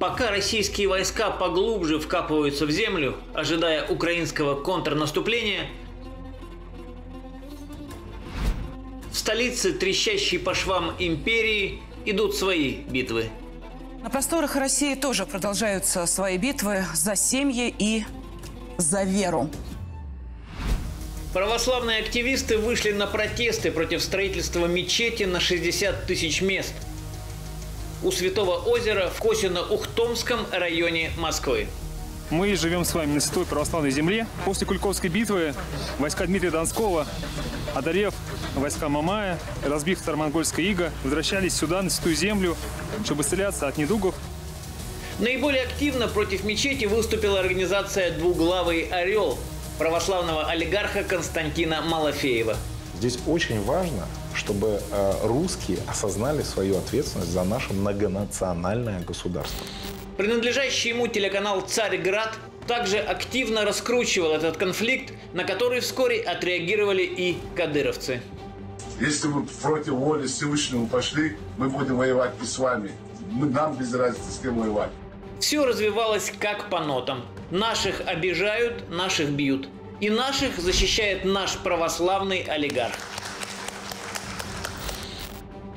Пока российские войска поглубже вкапываются в землю, ожидая украинского контрнаступления, в столице, трещащей по швам империи, идут свои битвы. На просторах России тоже продолжаются свои битвы за семьи и за веру. Православные активисты вышли на протесты против строительства мечети на 60 тысяч мест у Святого озера в Косино-Ухтомском районе Москвы. Мы живем с вами на святой православной земле. После Куликовской битвы войска Дмитрия Донского, одолев войска Мамая, разбив старомонгольское иго, возвращались сюда, на святую землю, чтобы исцеляться от недугов. Наиболее активно против мечети выступила организация «Двуглавый орел» православного олигарха Константина Малофеева. Здесь очень важно, чтобы русские осознали свою ответственность за наше многонациональное государство. Принадлежащий ему телеканал «Царьград» также активно раскручивал этот конфликт, на который вскоре отреагировали и кадыровцы. Если вы против воли Всевышнего пошли, мы будем воевать и с вами. Нам без разницы, с кем воевать. Все развивалось как по нотам. Наших обижают, наших бьют. И наших защищает наш православный олигарх.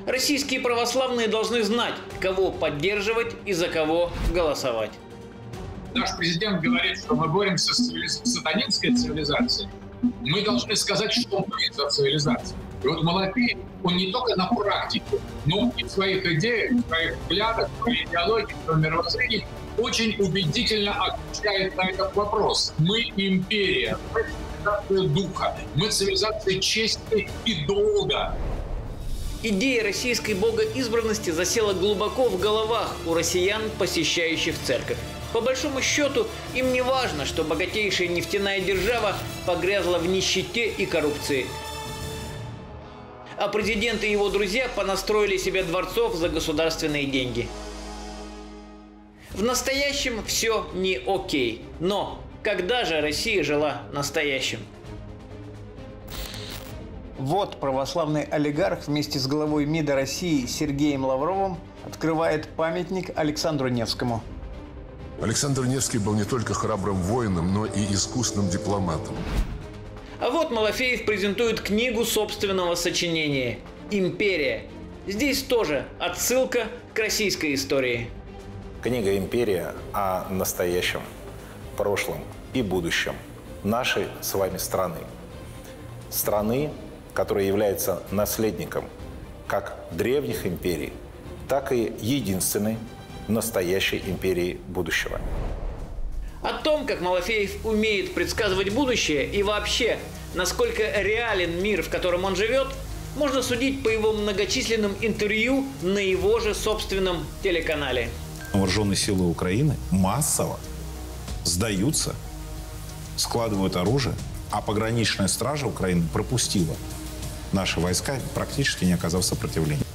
Российские православные должны знать, кого поддерживать и за кого голосовать. Наш президент говорит, что мы боремся с сатанинской цивилизацией. Мы должны сказать, что мы за цивилизацию. И вот Малофеев, он не только на практике, но и в своих идеях, в своих взглядах, в своей идеологии, в своем мировоззрении очень убедительно отвечает на этот вопрос. Мы империя, мы цивилизация духа, мы цивилизация чести и долга. Идея российской богоизбранности засела глубоко в головах у россиян, посещающих церковь. По большому счету, им не важно, что богатейшая нефтяная держава погрязла в нищете и коррупции. А президент и его друзья понастроили себе дворцов за государственные деньги. В настоящем все не окей. Но когда же Россия жила настоящим? Вот православный олигарх вместе с главой МИДа России Сергеем Лавровым открывает памятник Александру Невскому. Александр Невский был не только храбрым воином, но и искусным дипломатом. А вот Малофеев презентует книгу собственного сочинения «Империя». Здесь тоже отсылка к российской истории. Книга «Империя» о настоящем, прошлом и будущем нашей с вами страны. Страны, которая является наследником как древних империй, так и единственной настоящей империи будущего. О том, как Малофеев умеет предсказывать будущее и вообще, насколько реален мир, в котором он живет, можно судить по его многочисленным интервью на его же собственном телеканале. Вооруженные силы Украины массово сдаются, складывают оружие, а пограничная стража Украины пропустила наши войска, практически не оказав сопротивления.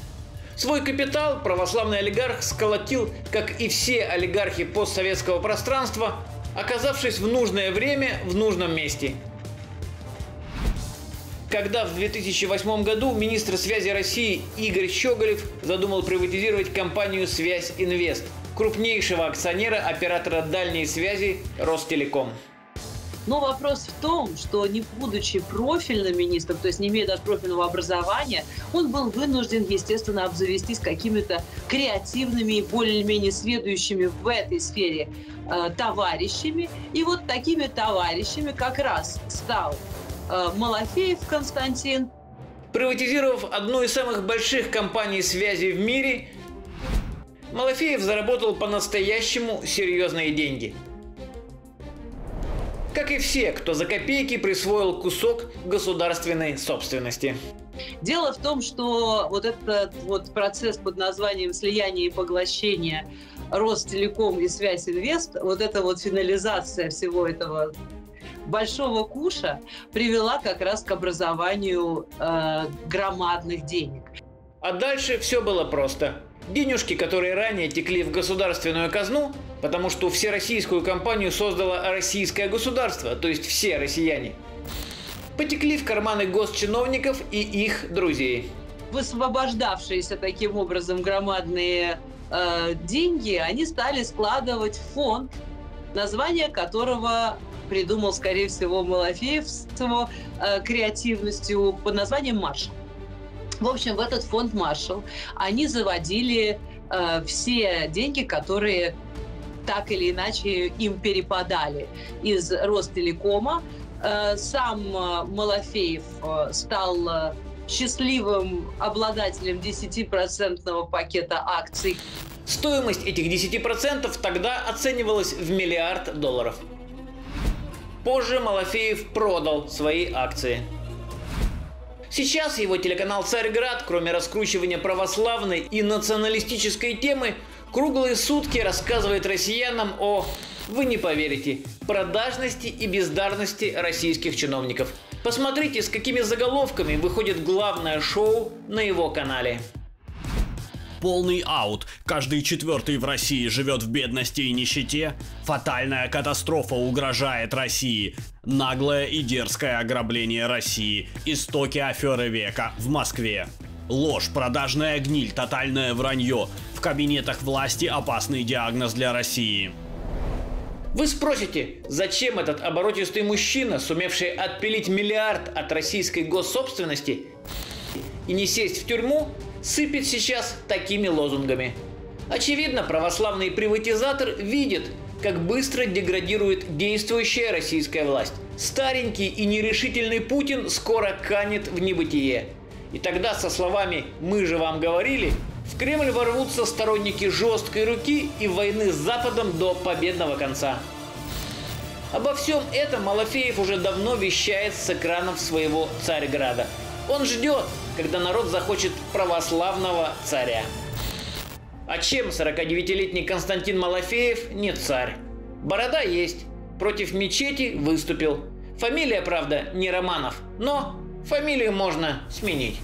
Свой капитал православный олигарх сколотил, как и все олигархи постсоветского пространства, оказавшись в нужное время в нужном месте. Когда в 2008 году министр связи России Игорь Щеголев задумал приватизировать компанию «Связь Инвест», крупнейшего акционера оператора дальней связи «Ростелеком». Но вопрос в том, что не будучи профильным министром, то есть не имея даже профильного образования, он был вынужден, естественно, обзавестись какими-то креативными и более-менее следующими в этой сфере товарищами. И вот такими товарищами как раз стал Малофеев Константин. Приватизировав одну из самых больших компаний связи в мире, Малофеев заработал по-настоящему серьезные деньги. Как и все, кто за копейки присвоил кусок государственной собственности. Дело в том, что вот этот вот процесс под названием слияние и поглощение Ростелеком и Связь Инвест, вот эта вот финализация всего этого большого куша привела как раз к образованию громадных денег. А дальше все было просто. Денежки, которые ранее текли в государственную казну, потому что всероссийскую компанию создало российское государство, то есть все россияне, потекли в карманы госчиновников и их друзей. Высвобождавшиеся таким образом громадные деньги они стали складывать в фонд, название которого придумал, скорее всего, Малофеев с его креативностью под названием «Маршалл». В общем, в этот фонд «Маршалл» они заводили все деньги, которые так или иначе им перепадали из Ростелекома. Сам Малофеев стал счастливым обладателем 10-процентного пакета акций. Стоимость этих 10% тогда оценивалась в $1 миллиард. Позже Малофеев продал свои акции. Сейчас его телеканал «Царьград», кроме раскручивания православной и националистической темы, круглые сутки рассказывает россиянам о, вы не поверите, продажности и бездарности российских чиновников. Посмотрите, с какими заголовками выходит главное шоу на его канале. Полный аут. Каждый четвертый в России живет в бедности и нищете. Фатальная катастрофа угрожает России. Наглое и дерзкое ограбление России. Истоки аферы века в Москве. Ложь, продажная гниль, тотальное вранье. В кабинетах власти опасный диагноз для России. Вы спросите, зачем этот оборотистый мужчина, сумевший отпилить $1 миллиард от российской госсобственности и не сесть в тюрьму, сыпет сейчас такими лозунгами. Очевидно, православный приватизатор видит, как быстро деградирует действующая российская власть. Старенький и нерешительный Путин скоро канет в небытие. И тогда со словами «мы же вам говорили» в Кремль ворвутся сторонники жесткой руки и войны с Западом до победного конца. Обо всем этом Малофеев уже давно вещает с экранов своего Царьграда. Он ждет, когда народ захочет православного царя. А чем 49-летний Константин Малофеев не царь? Борода есть, против мечети выступил. Фамилия, правда, не Романов, но фамилию можно сменить.